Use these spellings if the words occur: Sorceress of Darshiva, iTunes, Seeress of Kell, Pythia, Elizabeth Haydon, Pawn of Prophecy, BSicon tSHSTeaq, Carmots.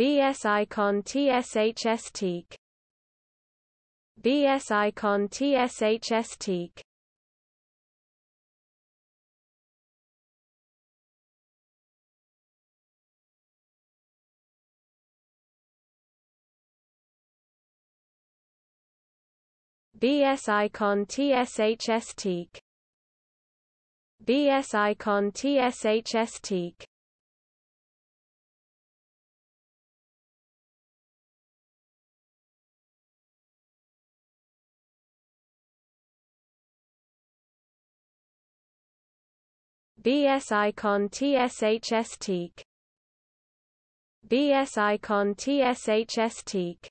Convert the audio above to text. BSicon tSHSTeaq. BSicon tSHSTeaq. BSicon tSHSTeaq. BSicon tSHSTeaq. BSicon tSHSTeaq. BSicon tSHSTeaq.